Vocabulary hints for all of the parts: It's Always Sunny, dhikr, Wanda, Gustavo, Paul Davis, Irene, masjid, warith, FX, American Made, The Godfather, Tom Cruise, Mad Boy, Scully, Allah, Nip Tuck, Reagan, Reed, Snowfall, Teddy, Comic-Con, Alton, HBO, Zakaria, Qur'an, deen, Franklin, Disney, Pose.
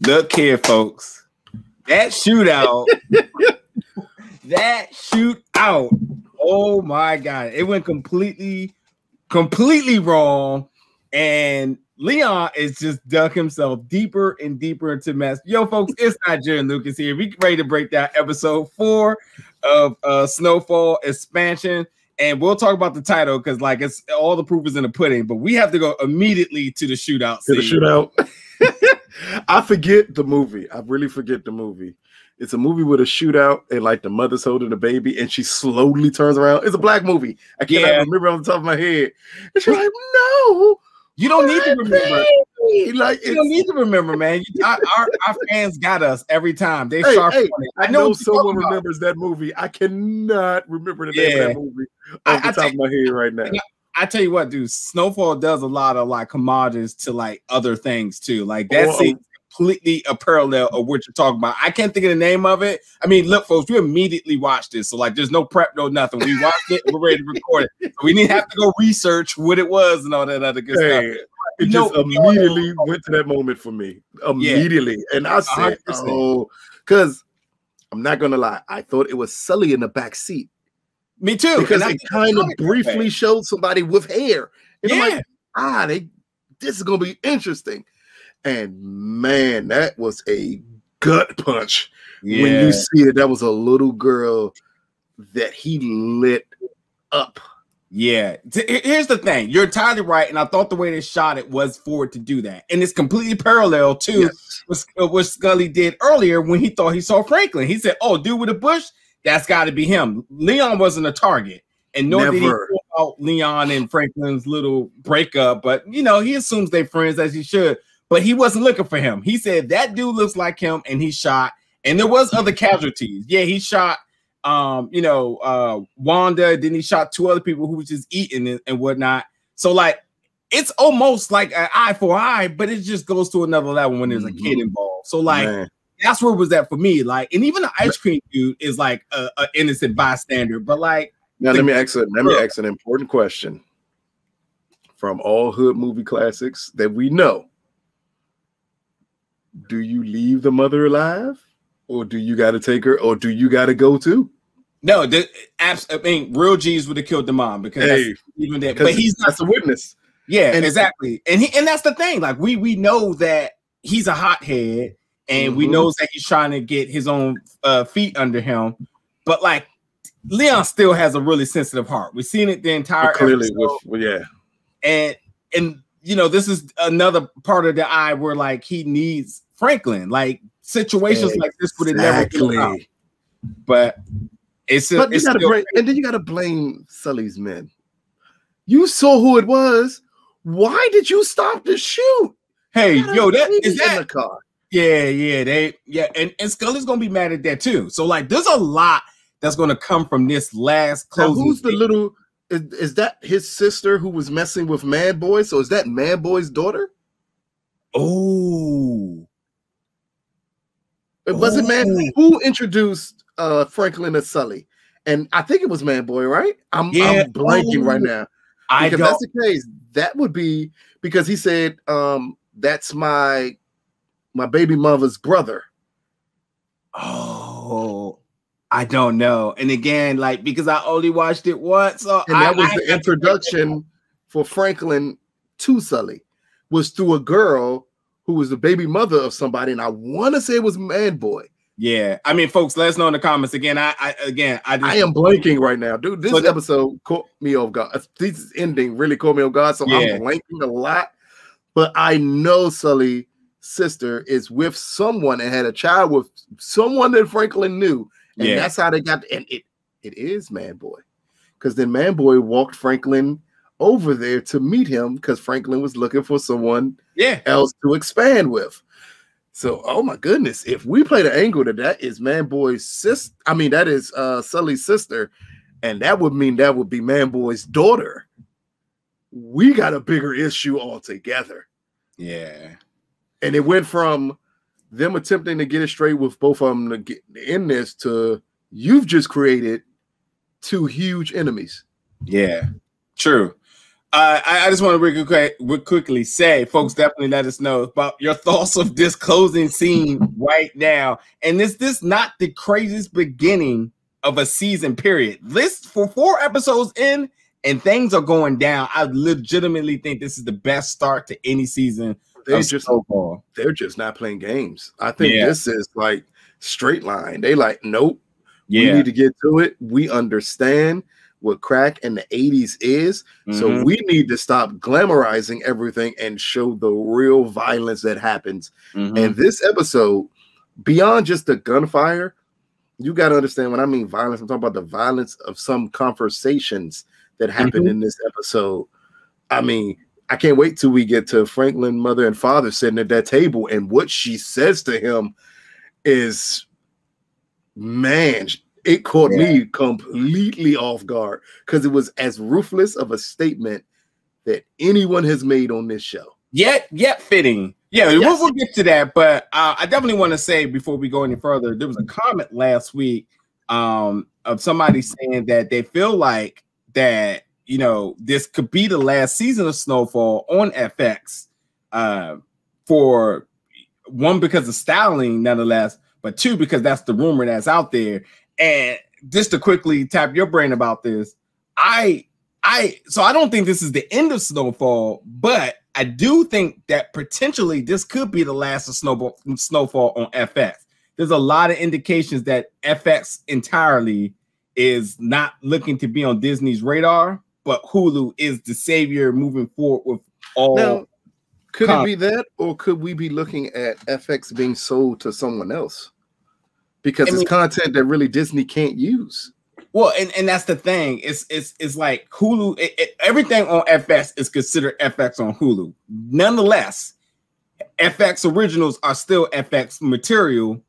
Look here, folks. That shootout. Oh my God. It went completely wrong. And Leon is just dug himself deeper and deeper into mess. Yo, folks, it's Nigerian Lucas here. We ready to break down episode 4 of Snowfall Expansion. And we'll talk about the title because, like, it's all the proof is in the pudding. But we have to go immediately to the shootout. To the shootout. I forget the movie. I really forget the movie. It's a movie with a shootout and, like, the mother's holding the baby and she slowly turns around. It's a black movie. I can't remember on the top of my head. And she's like, no. You don't need to remember. Like, you don't need to remember, man. Our fans got us every time. They sharp. Hey, I know someone remembers that movie. I cannot remember the name of that movie off the top of my head right now. I tell you what, dude. Snowfall does a lot of like homages to like other things too. Like that's completely a parallel of what you're talking about. I can't think of the name of it. I mean, look, folks, we immediately watched this. So like there's no prep, no nothing. We watched it, we're ready to record it. So we didn't have to go research what it was and all that other good stuff. It just immediately went to that moment for me. Immediately. Yeah. And I said, 100%. Oh, because I'm not gonna lie, I thought it was Sully in the back seat. Me too. Because it kind of briefly showed somebody with hair. And I'm like, this is gonna be interesting. And man, that was a gut punch when you see that. That was a little girl that he lit up. Yeah. Here's the thing. You're entirely right. And I thought the way they shot it was for it to do that. And it's completely parallel to what Scully did earlier when he thought he saw Franklin. He said, oh, dude with a bush, that's got to be him. Leon wasn't a target. And nor did he talk about Leon and Franklin's little breakup. But, you know, he assumes they're friends as he should. But he wasn't looking for him. He said, that dude looks like him, and he shot. And there was other casualties. Yeah, he shot, you know, Wanda. Then he shot 2 other people who was just eating and whatnot. So, like, it's almost like an eye for eye, but it just goes to another level when there's a kid involved. So, like, that's where it was at for me. Like, and even the ice cream dude is, like, an innocent bystander. But, like. Now, let me ask an important question. From all hood movie classics that we know. Do you leave the mother alive, or do you got to take her, or do you got to go too? No, I mean, real G's would have killed the mom because that's even that. But he's not the witness. Yeah, and exactly. And that's the thing. Like we know that he's a hothead, and we knows that he's trying to get his own feet under him. But like Leon still has a really sensitive heart. We've seen it the entire episode. And. You know, this is another part of the eye where, like, he needs Franklin. Like, situations like this would have never come out. But it's then you got to blame Sully's men. You saw who it was. Why did you stop the shoot? Hey, yo, that is that in the car. And Scully's gonna be mad at that too. So, like, there's a lot that's gonna come from this last closing. Now, who's the little? Is that his sister who was messing with Mad Boy? So is that Mad Boy's daughter? Oh. It wasn't Mad Boy. Who introduced Franklin and Sully? And I think it was Mad Boy, right? I'm blanking right now. If that's the case, that would be because he said, that's my baby mother's brother. Oh. I don't know. And again, like, because I only watched it once. So and that was the introduction for Franklin to Sully was through a girl who was the baby mother of somebody. And I want to say it was Mad Boy. Yeah. I mean, folks, let us know in the comments. Again, I am blanking right now. Dude, this episode caught me off guard. This ending really caught me off guard. So I'm blanking a lot. But I know Sully's sister is with someone and had a child with someone that Franklin knew. And that's how they got, and it is Man Boy. Because then Man Boy walked Franklin over there to meet him because Franklin was looking for someone else to expand with. So, oh my goodness, if we play the angle that is Man Boy's sister, I mean, that is Sully's sister, and that would mean that would be Man Boy's daughter. We got a bigger issue altogether. Yeah. And it went from them attempting to get it straight with both of them to get in this to you've just created 2 huge enemies. Yeah, true. I just want to quickly say, folks, definitely let us know about your thoughts of this closing scene right now. And is this not the craziest beginning of a season, period? This for 4 episodes in, and things are going down. I legitimately think this is the best start to any season. They're just not playing games. I think this is like straight line. They like, nope, we need to get to it. We understand what crack in the 80s is. So we need to stop glamorizing everything and show the real violence that happens. And this episode, beyond just the gunfire, you got to understand when I mean violence, I'm talking about the violence of some conversations that happened in this episode. I mean, I can't wait till we get to Franklin, mother and father sitting at that table, and what she says to him is, man, it caught me completely off guard, because it was as ruthless of a statement that anyone has made on this show. Yet fitting. Yeah, we'll get to that, but I definitely want to say before we go any further, there was a comment last week of somebody saying that they feel like that, you know, this could be the last season of Snowfall on FX for one, because of styling, nonetheless, but two, because that's the rumor that's out there. And just to quickly tap your brain about this, I don't think this is the end of Snowfall, but I do think that potentially this could be the last of Snowfall on FX. There's a lot of indications that FX entirely is not looking to be on Disney's radar, but Hulu is the savior moving forward with all. Now, could it be that, or could we be looking at FX being sold to someone else? Because it's content that really Disney can't use. Well, and that's the thing. It's like Hulu. Everything on FX is considered FX on Hulu. Nonetheless, FX originals are still FX material,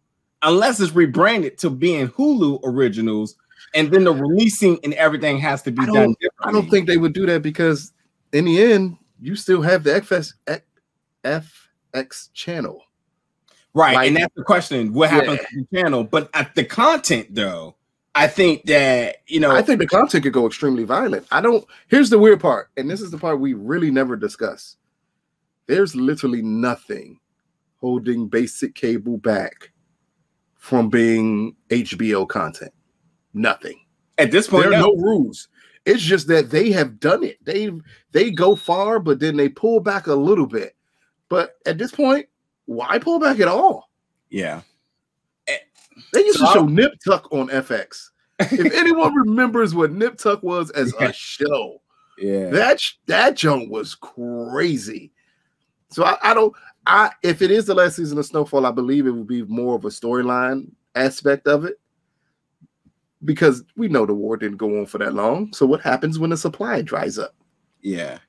unless it's rebranded to being Hulu originals, and then the releasing and everything has to be done differently. I don't think they would do that, because in the end, you still have the FX channel. Right, like, and that's the question. What happens to the channel? But at the content, though, I think that, you know, I think the content could go extremely violent. I don't. Here's the weird part, and this is the part we really never discuss. There's literally nothing holding basic cable back from being HBO content. Nothing. At this point, there are no rules. It's just that they have done it. They go far, but then they pull back a little bit. But at this point, why pull back at all? Yeah. They used to show Nip Tuck on FX. If anyone remembers what Nip Tuck was as a show, that junk was crazy. So I if it is the last season of Snowfall, I believe it will be more of a storyline aspect of it, because we know the war didn't go on for that long. So what happens when the supply dries up? Yeah.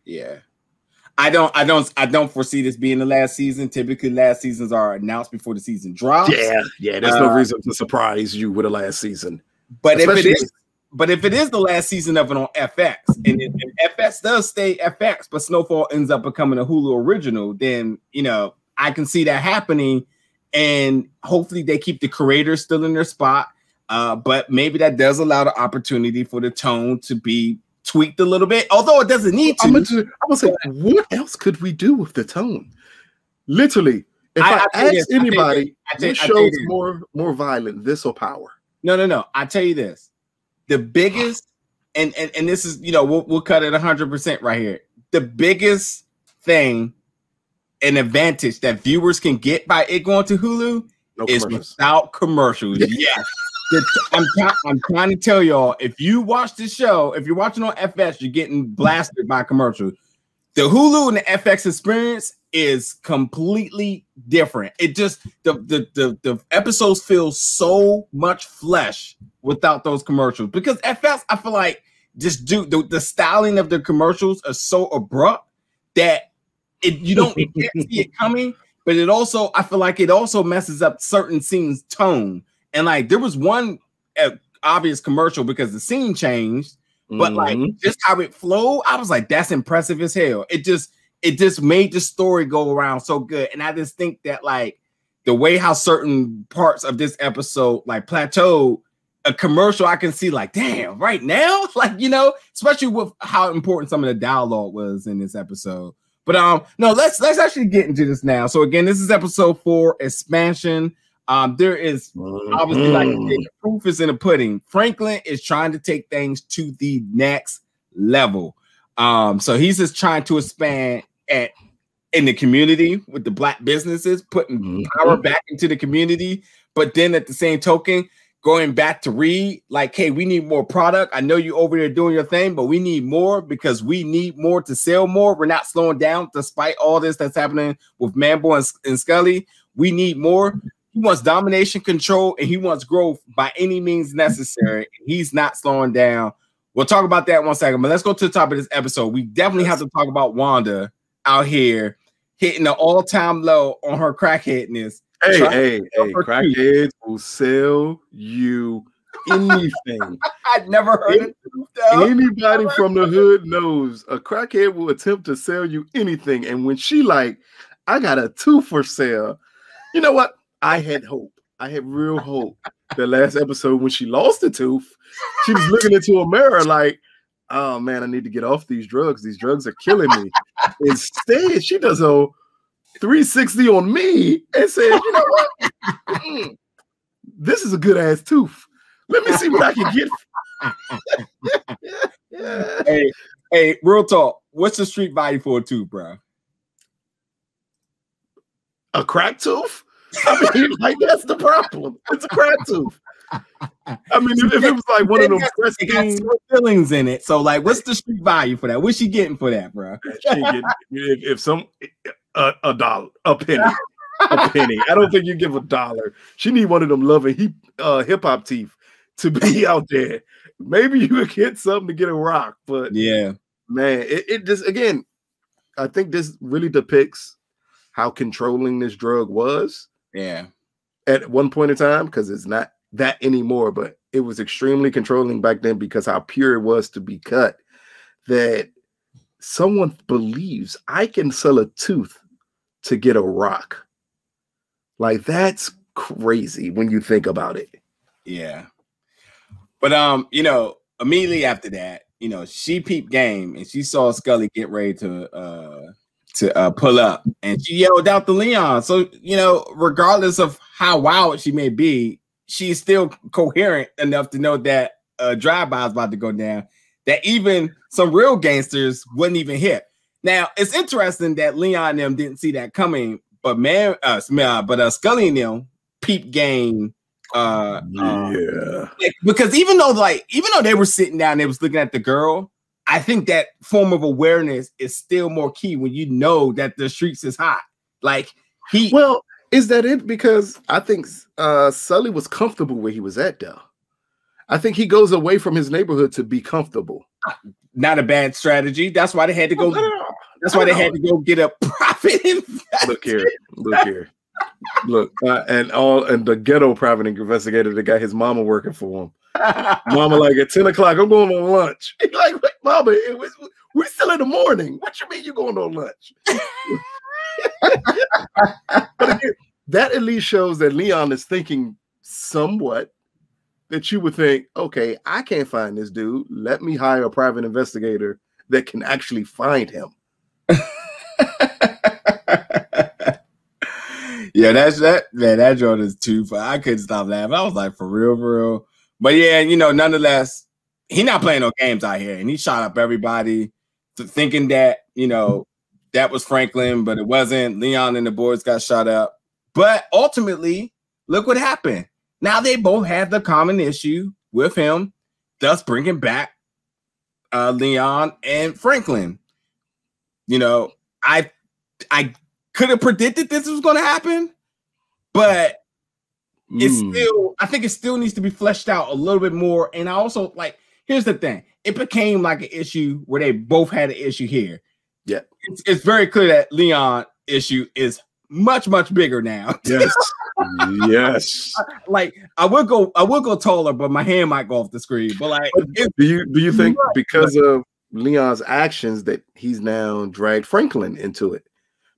I don't foresee this being the last season. Typically, last seasons are announced before the season drops. Yeah. There's no reason to surprise you with a last season. But if it is the last season of it on FX, and FX does stay FX, but Snowfall ends up becoming a Hulu original, then you know I can see that happening. And hopefully, they keep the creators still in their spot. But maybe that does allow the opportunity for the tone to be tweaked a little bit, although it doesn't need to. I'm gonna say, what else could we do with the tone? Literally, if I ask anybody, more violent, this or Power? No. I tell you this, the biggest, and this is, you know, we'll cut it 100% right here. The biggest thing, an advantage that viewers can get by it going to Hulu is without commercials. Yes. I'm trying to tell y'all, if you watch this show, if you're watching on FX, you're getting blasted by commercials. The Hulu and the FX experience is completely different. It just the episodes feel so much flesh without those commercials, because FX, I feel like, just the styling of the commercials are so abrupt that you can't see it coming. But it also, I feel like, it also messes up certain scenes' tone. And like, there was one obvious commercial because the scene changed, but like just how it flowed, I was like, that's impressive as hell. It just made the story go around so good. And I just think that like the way how certain parts of this episode like plateaued a commercial, I can see like, damn, right now, like, you know, especially with how important some of the dialogue was in this episode. But no, let's actually get into this now. So again, this is episode 4, expansion. There is obviously like the proof is in the pudding. Franklin is trying to take things to the next level. So he's just trying to expand in the community with the black businesses, putting power back into the community. But then at the same token, going back to Reed, like, hey, we need more product. I know you over there doing your thing, but we need more because we need more to sell more. We're not slowing down despite all this that's happening with Mambo and Scully. We need more. He wants domination, control, and he wants growth by any means necessary. He's not slowing down. We'll talk about that in one second, but let's go to the top of this episode. We definitely have to talk about Wanda out here hitting the all-time low on her crackheadness. Hey, crackheads will sell you anything. I'd never heard it. Anybody from the hood knows a crackhead will attempt to sell you anything. And when she like, I got a 2 for sale, you know what? I had hope. I had real hope. The last episode when she lost a tooth, she was looking into a mirror like, oh man, I need to get off these drugs. These drugs are killing me. Instead, she does a 360 on me and said, you know what? This is a good ass tooth. Let me see what I can get. Hey, real talk. What's the street value for a tooth, bro? A crack tooth? I mean, like, that's the problem. It's a crack tooth. I mean, if it was like one of them pristine fillings in it, so like, what's the street value for that? What's she getting for that, bro? If some a dollar, a penny, a penny. I don't think you give $1. She need one of them loving hip hop teeth to be out there. Maybe you would get something to get a rock, but yeah, man, it just again, I think this really depicts how controlling this drug was. Yeah, at one point in time, because it's not that anymore, but it was extremely controlling back then because how pure it was to be cut, that someone believes I can sell a tooth to get a rock. Like, that's crazy when you think about it. Yeah. But, you know, immediately after that, you know, she peeped game and she saw Scully get ready to pull up, and she yelled out to Leon. So, you know, regardless of how wild she may be, she's still coherent enough to know that a drive-by is about to go down, that even some real gangsters wouldn't even hit. Now, it's interesting that Leon and them didn't see that coming, but Scully and them peep game. Because even though they were sitting down, they was looking at the girl, I think that form of awareness is still more key when you know that the streets is hot. Like well, is that it? Because I think Sully was comfortable where he was at, though. I think he goes away from his neighborhood to be comfortable. Not a bad strategy. That's why they had to go. That's why they had to go get a private investigator. Look here. Look, and the ghetto private investigator that got his mama working for him. Mama like, at 10 o'clock, I'm going on lunch. He's like, wait, mama, we're still in the morning. What you mean you going on lunch? But again, that at least shows that Leon is thinking somewhat that you would think, okay, I can't find this dude. Let me hire a private investigator that can actually find him. Yeah, that's that, man. That joint is too far. I couldn't stop laughing. I was like, for real, for real. But yeah, you know, nonetheless, he not playing no games out here, and he shot up everybody thinking that, you know, that was Franklin, but it wasn't. Leon and the boys got shot up. But ultimately, look what happened. Now they both had the common issue with him, thus bringing back Leon and Franklin. You know, I could have predicted this was going to happen, but it's still, I think it still needs to be fleshed out a little bit more. And I also, like, here's the thing. It became like an issue where they both had an issue here. Yeah. It's very clear that Leon's issue is much, much bigger now. Yes. Yes. Like, I will go taller, but my hand might go off the screen. But like, do you think because of Leon's actions that he's now dragged Franklin into it?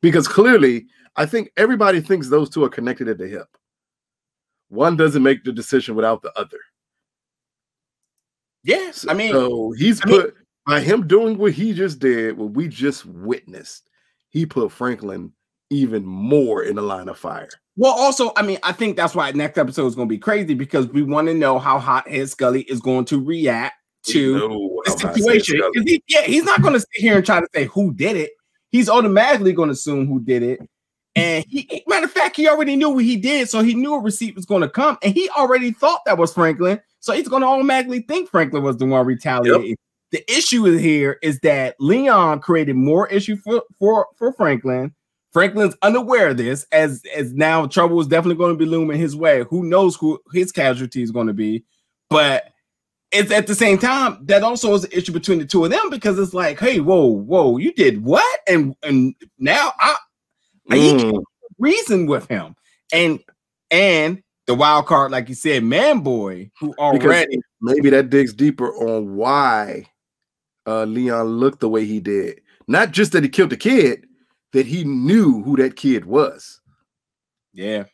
Because clearly, I think everybody thinks those two are connected at the hip. One doesn't make the decision without the other. Yes. I mean, so he's put, by him doing what he just did, what we just witnessed, he put Franklin even more in the line of fire. Well, also, I mean, I think that's why next episode is going to be crazy, because we want to know how Hothead Scully is going to react to the situation. He's not going to sit here and try to say who did it. He's automatically going to assume who did it. And he, matter of fact, he already knew what he did, so he knew a receipt was going to come, and he already thought that was Franklin, so he's going to automatically think Franklin was the one retaliating. Yep. The issue here is that Leon created more issue for Franklin. Franklin's unaware of this, as now trouble is definitely going to be looming his way. Who knows who his casualty is going to be? But it's at the same time that also is an issue between the two of them, because it's like, hey, whoa, you did what? And now I can't reason with him. And the wild card, like you said, Man Boy, who already, because maybe that digs deeper on why Leon looked the way he did. Not just that he killed the kid, that he knew who that kid was. Yeah.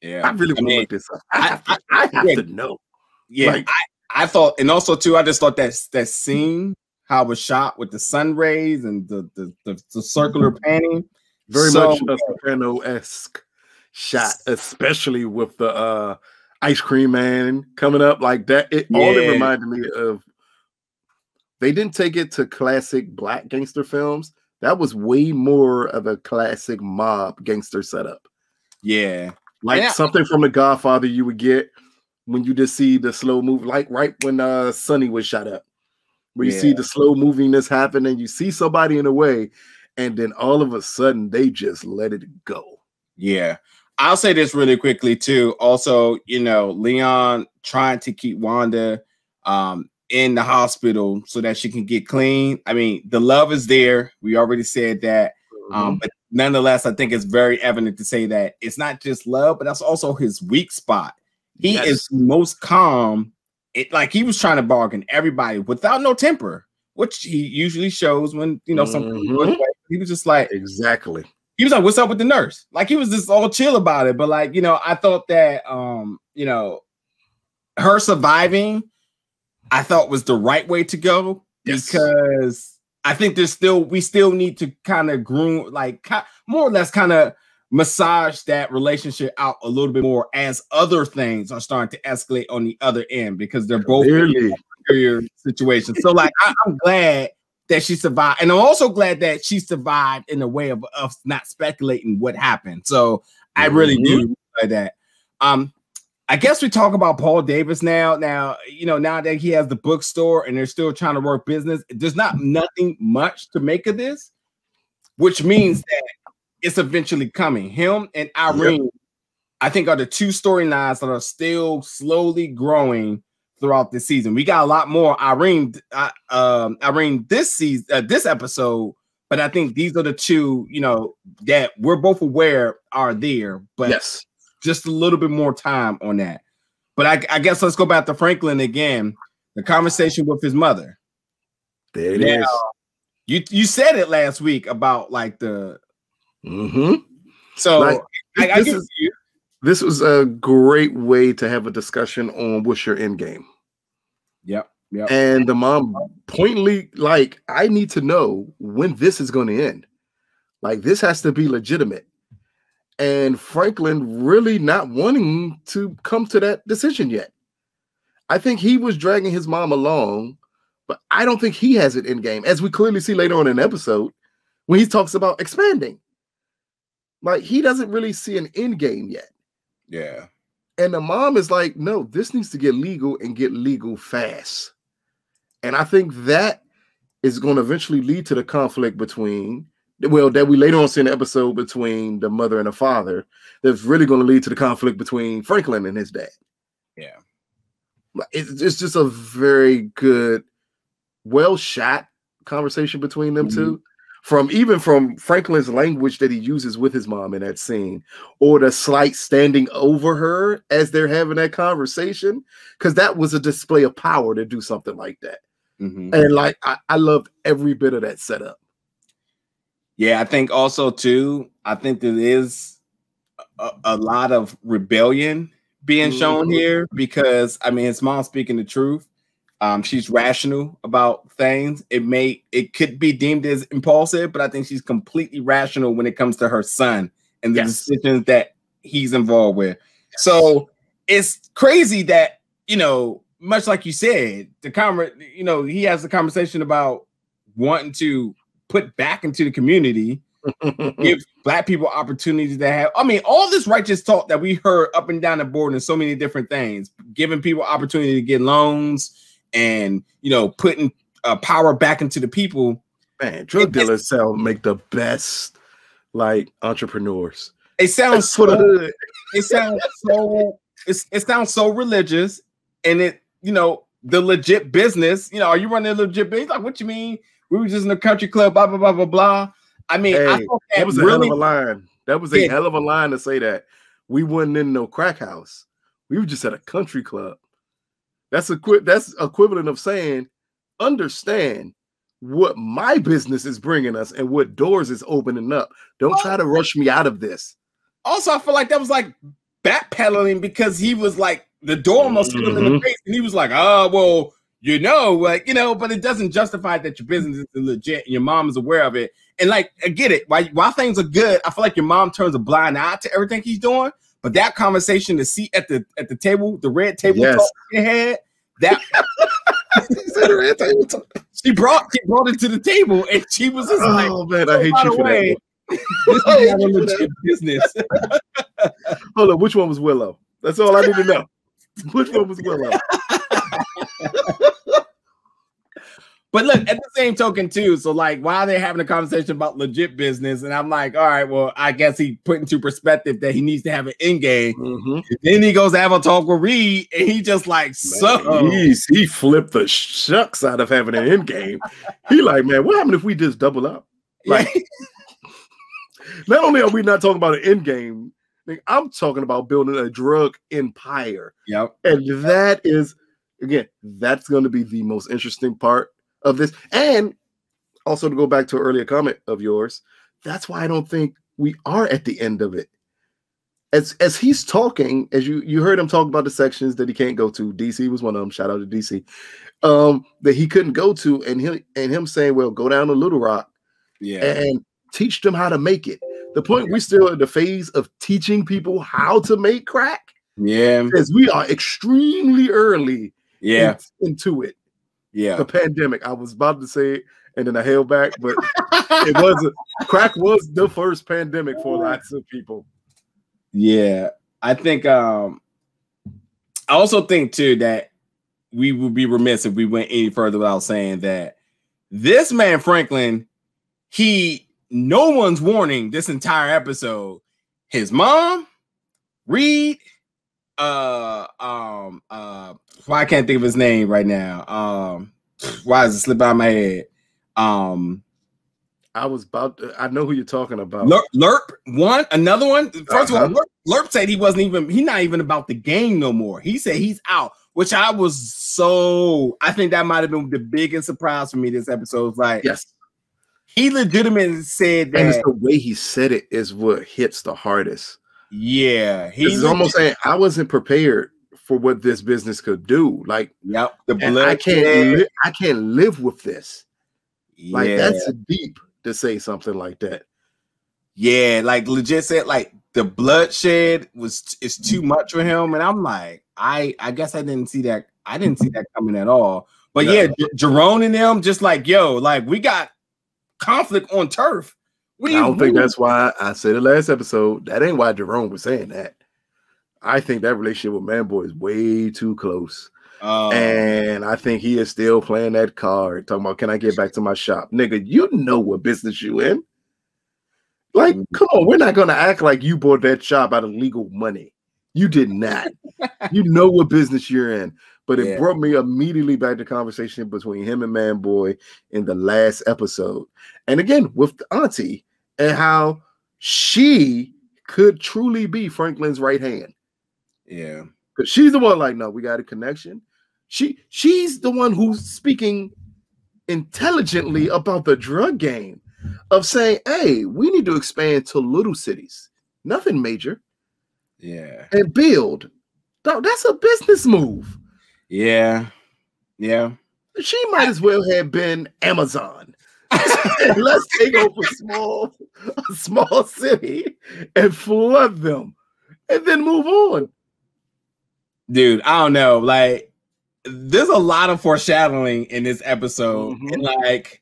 Yeah. I really want to look this up. I have to know. Yeah. Like, I thought, and also too, I just thought that scene, how it was shot with the sun rays and the circular panning. Very much a Soprano-esque shot, especially with the ice cream man coming up like that. All it reminded me of, they didn't take it to classic black gangster films. That was way more of a classic mob gangster setup. Yeah. Like something from The Godfather you would get when you just see the slow move, like right when Sonny was shot up, where you see the slow movingness happen and you see somebody in a way, and then all of a sudden they just let it go. Yeah. I'll say this really quickly too. Also, you know, Leon trying to keep Wanda in the hospital so that she can get clean. I mean, the love is there. We already said that. But nonetheless, I think it's very evident to say that it's not just love, but that's also his weak spot. He is most calm. Like he was trying to bargain everybody without no temper, which he usually shows when, you know, something. He was just like, exactly. He was like, what's up with the nurse? Like, he was just all chill about it. But like, you know, I thought that, you know, her surviving, I thought was the right way to go, because I think we still need to kind of groom, like more or less kind of massage that relationship out a little bit more as other things are starting to escalate on the other end, because they're both in situations. So like, I'm glad that she survived, and I'm also glad that she survived in a way of us not speculating what happened. So I really do like that. I guess we talk about Paul Davis now. Now, you know, now that he has the bookstore and they're still trying to work business, there's nothing much to make of this, which means that it's eventually coming. Him and Irene, I think, are the two storylines that are still slowly growing throughout the season. We got a lot more Irene this season, this episode, but I think these are the two, you know, that we're both aware are there, but just a little bit more time on that. But I guess let's go back to Franklin again. The conversation with his mother. There it is. You said it last week about like the. So like, this was a great way to have a discussion on what's your end game. Yep. And the mom pointedly, like, I need to know when this is going to end. Like, this has to be legitimate. And Franklin really not wanting to come to that decision yet. I think he was dragging his mom along, but I don't think he has an end game, as we clearly see later on in the episode when he talks about expanding. Like, he doesn't really see an end game yet. Yeah. And the mom is like, no, this needs to get legal and get legal fast. And I think that is going to eventually lead to the conflict between, well, that we later on see in the episode, between the mother and the father, that's really going to lead to the conflict between Franklin and his dad. Yeah. It's just a very good, well-shot conversation between them two. From Franklin's language that he uses with his mom in that scene, or the slight standing over her as they're having that conversation, because that was a display of power to do something like that. And like, I loved every bit of that setup. Yeah, I think also too, I think there is a lot of rebellion being shown here, because I mean, his mom speaking the truth. She's rational about things. It could be deemed as impulsive, but I think she's completely rational when it comes to her son and the decisions that he's involved with. So it's crazy that, you know, much like you said, he has the conversation about wanting to put back into the community, give black people opportunities to have. I mean, all this righteous talk that we heard up and down the board and so many different things, giving people opportunity to get loans and, you know, putting power back into the people. Man, drug dealers make the best like entrepreneurs. It sounds so good. It sounds so religious, and it, you know, the legit business. You know, are you running a legit business? Like, what you mean? We were just in a country club, blah blah blah blah blah. I mean, hey, I thought that was really a hell of a line. That was a hell of a line to say that we weren't in no crack house. We were just at a country club. That's equivalent of saying, understand what my business is bringing us and what doors is opening up. Don't try to rush me out of this. Also, I feel like that was like backpedaling, because he was like, the door almost hit him in the face, and he was like, oh, well, you know, like, you know, but it doesn't justify that your business is legit and your mom is aware of it. And like, I get it. While things are good, I feel like your mom turns a blind eye to everything he's doing. But that conversation to see at the table, the red table talk she had, that she brought it to the table, and she was just like, "Oh man, I hate you for that." This is not a legit business. Hold on, which one was Willow? That's all I need to know. Which one was Willow? But look, at the same token too, so like, why are they having a conversation about legit business? And I'm like, all right, well, I guess he put into perspective that he needs to have an end game. Then he goes to have a talk with Reed, and he just like, man, so he flipped the shucks out of having an end game. He like, man, what happened if we just double up? Like, not only are we not talking about an end game, I'm talking about building a drug empire. Yep. And that is, again, that's going to be the most interesting part of this. And also, to go back to an earlier comment of yours, that's why I don't think we are at the end of it. As he's talking, as you heard him talk about the sections that he can't go to. DC was one of them. Shout out to DC. That he couldn't go to, and him saying, well, go down to Little Rock and teach them how to make it. The point, we're still in the phase of teaching people how to make crack. Yeah. Because we are extremely early into it. Yeah, the pandemic. I was about to say it, and then I held back, but it wasn't. Crack was the first pandemic for lots of people. Yeah, I think. I also think too that we would be remiss if we went any further without saying that this man Franklin, no one's warning this entire episode. His mom, Reed. Why I can't think of his name right now. Why is it slipping out of my head? I know who you're talking about. Another one. First of all, Lerp said he's not even about the game no more. He said he's out, which I think that might have been the biggest surprise for me this episode. It's like, he legitimately said that. And it's the way he said it is what hits the hardest. Yeah, he's almost saying, I wasn't prepared for what this business could do. Like, I can't live with this. Yeah. Like, that's deep to say something like that. Yeah, like legit said, like the bloodshed is too much for him. And I'm like, I guess I didn't see that coming at all. But yeah, Jerome and them just like, yo, like we got conflict on turf. I don't think that's why I said it last episode. That ain't why Jerome was saying that. I think that relationship with Man Boy is way too close. And I think he is still playing that card, talking about, can I get back to my shop? Nigga, you know what business you in. Like, come on, we're not going to act like you bought that shop out of legal money. You did not. You know what business you're in. But it brought me immediately back to conversation between him and Man Boy in the last episode. And again, with the auntie and how she could truly be Franklin's right hand. Yeah. Because she's the one like, no, we got a connection. She's the one who's speaking intelligently about the drug game of saying, hey, we need to expand to little cities. Nothing major. Yeah. And build. That's a business move. Yeah, Yeah. She might as well have been Amazon. Let's take over a small city and flood them and then move on. Dude, I don't know. Like, there's a lot of foreshadowing in this episode. Mm-hmm. And like,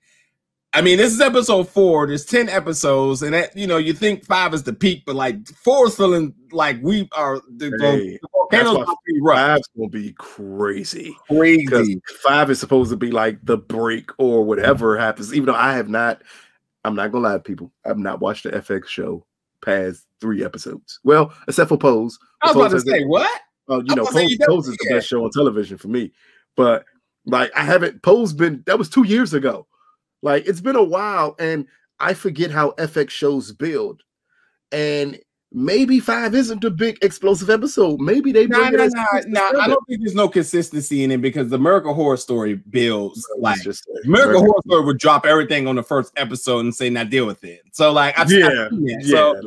I mean, this is episode 4. There's 10 episodes, and that, you know, you think 5 is the peak, but like 4 is feeling like we are. The volcanoes will be rough. 5's gonna be crazy, crazy. Because 5 is supposed to be like the break or whatever happens. Even though I have not, I'm not gonna lie to people, I've not watched the FX show past 3 episodes. Well, except for Pose. I was about to say what? Oh, you know, Pose is the best show on television for me. But like, I haven't. Pose been, that was 2 years ago. Like, it's been a while, and I forget how FX shows build. And maybe 5 isn't a big explosive episode. Maybe they bring it. No, I don't think there's no consistency in it, because the American Horror Story builds. Like, American Horror Story would drop everything on the first episode and say, now deal with it. So, like, like American Horror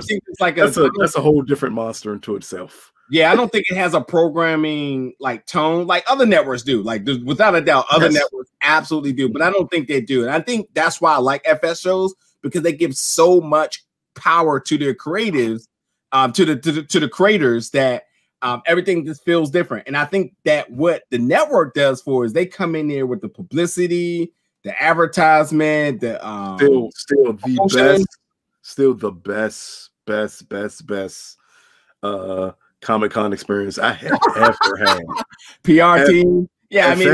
Story, it's like that's a whole different monster unto itself. Yeah, I don't think it has a programming like tone like other networks do. Like, without a doubt, other networks absolutely do, but I don't think they do. And I think that's why I like FS shows, because they give so much power to their creatives, to the creators, that everything just feels different. And I think that what the network does for is they come in there with the publicity, the advertisement, the still the best Comic-Con experience I have ever had. PR team. Yeah, I mean,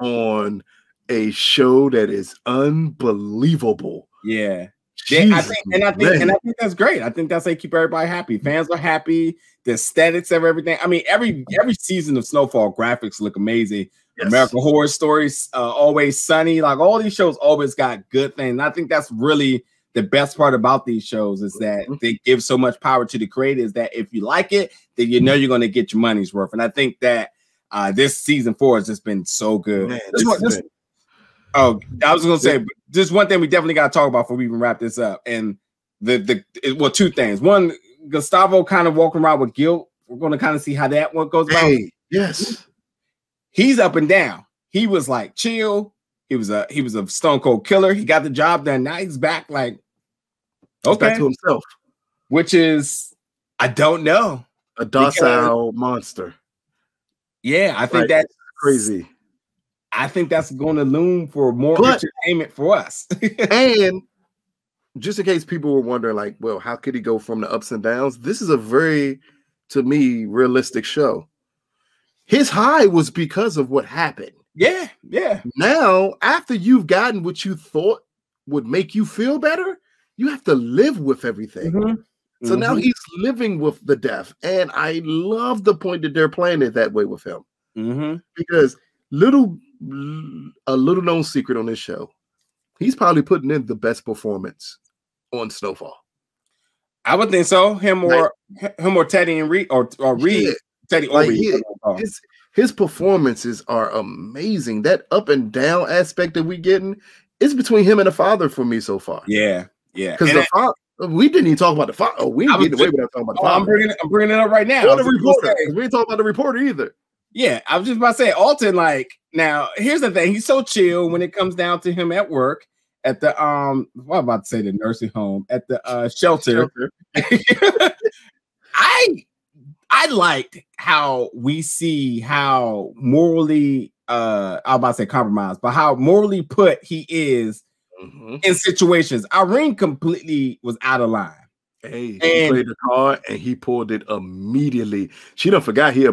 on a show that is unbelievable. Yeah. I think that's great. I think that's, they keep everybody happy. Fans are happy. The aesthetics of everything. I mean, every season of Snowfall graphics look amazing. Yes. American Horror Stories, Always Sunny. Like, all these shows always got good things. And I think that's really the best part about these shows, is that they give so much power to the creators that if you like it, then you know you're going to get your money's worth. And I think that this season 4 has just been so good. Man, I was going to say, just one thing we definitely got to talk about before we even wrap this up. And well, 2 things. One, Gustavo kind of walking around with guilt. We're going to kind of see how that one goes. Yes. He's up and down. He was like, chill. He was a stone cold killer. He got the job done. Now he's back like, okay, back to himself, which is, I don't know, a docile monster. Yeah, I think that's crazy. I think that's going to loom for more entertainment for us. And just in case people were wondering, like, well, how could he go from the ups and downs? This is a very, to me, realistic show. His high was because of what happened. Yeah, yeah. Now, after you've gotten what you thought would make you feel better, you have to live with everything. Mm-hmm. So now he's living with the death. And I love the point that they're playing it that way with him. Mm-hmm. Because a little known secret on this show, he's probably putting in the best performance on Snowfall. I would think so. Him or Teddy and Reed, or Reed. Yeah. Teddy or Reed. His performances are amazing. That up and down aspect that we getting, it's between him and the father for me so far. Yeah, yeah. Because the father, we didn't even talk about the father. Oh, we didn't get away without talking about the father. I'm bringing it up right now. Or the reporter. We didn't talk about the reporter either. Yeah, I was just about to say, Alton, like, now, here's the thing. He's so chill when it comes down to him at work, at the, well, I'm about to say the nursing home, at the shelter. I liked how we see how morally, I was about to say compromised, but how morally put he is in situations. Irene completely was out of line. Hey, and he played the card and he pulled it immediately. She done forgot he a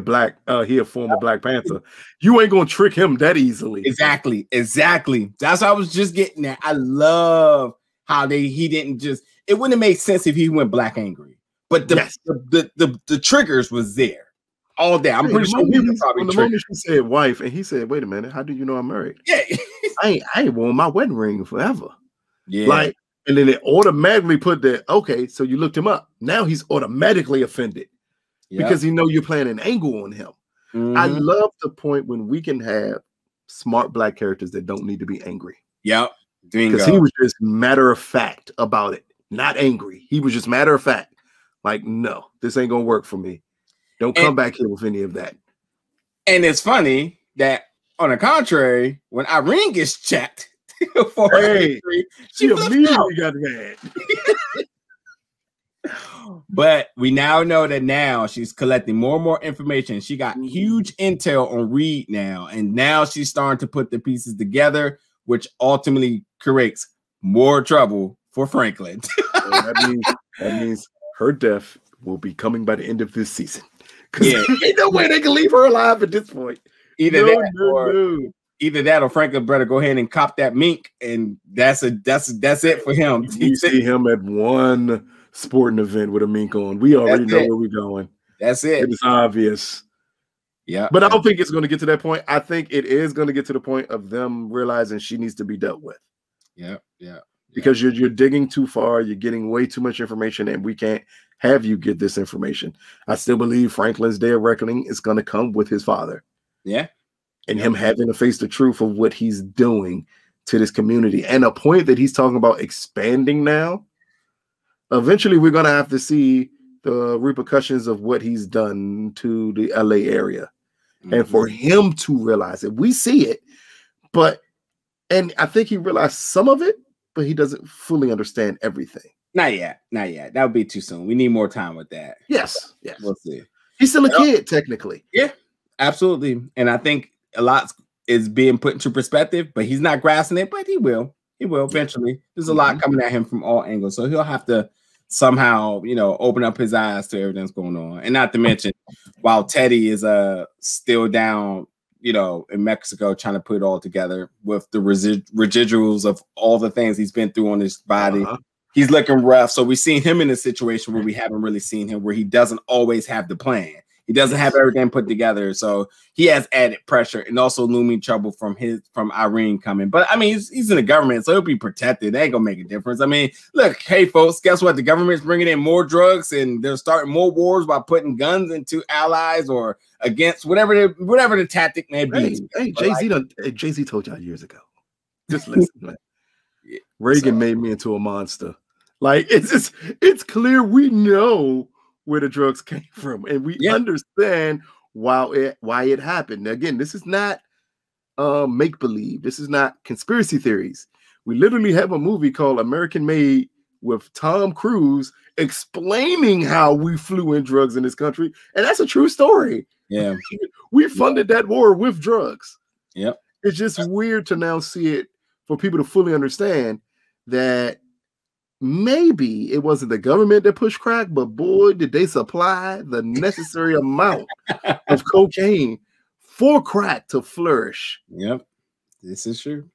former Black Panther. You ain't gonna trick him that easily. Exactly, exactly. That's what I was just getting at. I love how he didn't just, it wouldn't have made sense if he went black angry. But the triggers was there all day. I'm pretty sure we probably the moment she said wife, and he said, "Wait a minute, how do you know I'm married?" Yeah, I ain't worn my wedding ring forever. Yeah, like, and then it automatically put that. Okay, so you looked him up. Now he's automatically offended because he know you're playing an angle on him. Mm-hmm. I love the point when we can have smart Black characters that don't need to be angry. Yep, because he was just matter of fact about it, not angry. He was just matter of fact. Like, no, this ain't gonna work for me. Don't come back here with any of that. And it's funny that On the contrary, when Irene gets checked for her history, she immediately got mad. But we now know that now she's collecting more and more information. She got huge intel on Reed now, and now she's starting to put the pieces together, which ultimately creates more trouble for Franklin. that means her death will be coming by the end of this season. Yeah, ain't no way they can leave her alive at this point. Either that or Franklin better go ahead and cop that mink, and that's it for him. You see him at one sporting event with a mink on. We already know where we're going. That's it. It's obvious. Yeah. But I don't think it's going to get to that point. I think it is going to get to the point of them realizing she needs to be dealt with. Yeah. Yeah. Because you're digging too far. You're getting way too much information, and we can't have you get this information. I still believe Franklin's day of reckoning is going to come with his father. Yeah. And him having to face the truth of what he's doing to this community. And a point that he's talking about expanding now. Eventually, we're going to have to see the repercussions of what he's done to the LA area. Mm-hmm. And for him to realize it. We see it. And I think he realized some of it, but he doesn't fully understand everything. Not yet. Not yet. That would be too soon. We need more time with that. Yes. Yes. We'll see. He's still a kid, technically. Yeah. Absolutely. And I think a lot is being put into perspective, but he's not grasping it, but he will. He will eventually. There's a lot coming at him from all angles. So he'll have to somehow, you know, open up his eyes to everything that's going on. And not to mention, while Teddy is still down, you know, in Mexico trying to put it all together with the residuals of all the things he's been through on his body, he's looking rough. So we've seen him in a situation where we haven't really seen him, where he doesn't always have the plan. He doesn't have everything put together, so he has added pressure and also looming trouble from Irene coming. But I mean, he's in the government, so he'll be protected. That ain't gonna make a difference. I mean, look, hey folks, guess what? The government's bringing in more drugs, and they're starting more wars by putting guns into allies or against whatever the tactic may be. Hey, Jay-Z told y'all years ago. Just listen, man. Yeah, Reagan made me into a monster. Like it's clear we know where the drugs came from, and we understand why it happened. Now, again, this is not make believe. This is not conspiracy theories. We literally have a movie called American Made with Tom Cruise explaining how we flew in drugs in this country, and that's a true story. Yeah, we funded that war with drugs. Yep, it's just weird to now see it for people to fully understand that. Maybe it wasn't the government that pushed crack, but boy, did they supply the necessary amount of cocaine for crack to flourish. Yep, this is true.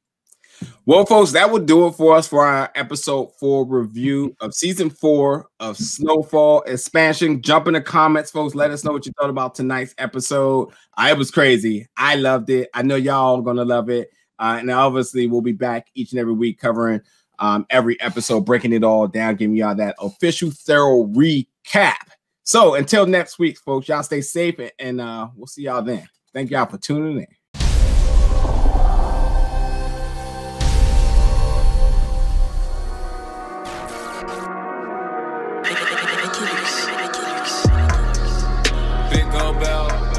Well, folks, that will do it for us for our episode 4 review of season 4 of Snowfall Expansion. Jump in the comments, folks. Let us know what you thought about tonight's episode. It was crazy. I loved it. I know y'all gonna love it. And obviously, we'll be back each and every week covering every episode, breaking it all down, giving y'all that official thorough recap. So until next week, folks, y'all stay safe, and we'll see y'all then. Thank y'all for tuning in. Big old bell.